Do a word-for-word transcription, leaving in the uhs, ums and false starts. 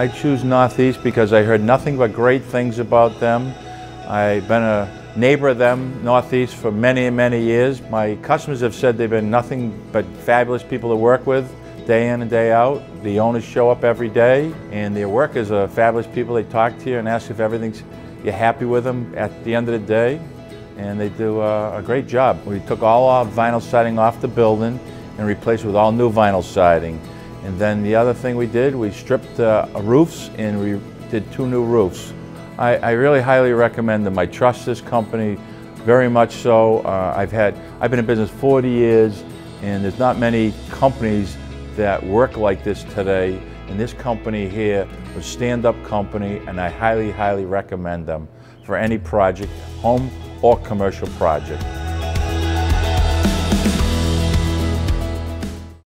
I choose Northeast because I heard nothing but great things about them. I've been a neighbor of them, Northeast, for many, many years. My customers have said they've been nothing but fabulous people to work with, day in and day out. The owners show up every day, and their workers are fabulous people. They talk to you and ask if everything's, you're happy with them at the end of the day, and they do uh, a great job. We took all our vinyl siding off the building and replaced it with all new vinyl siding. And then the other thing we did, we stripped uh, roofs and we did two new roofs. I, I really highly recommend them. I trust this company very much so. Uh, I've had, I've been in business forty years, and there's not many companies that work like this today. And this company here was a stand-up company, and I highly, highly recommend them for any project, home or commercial project.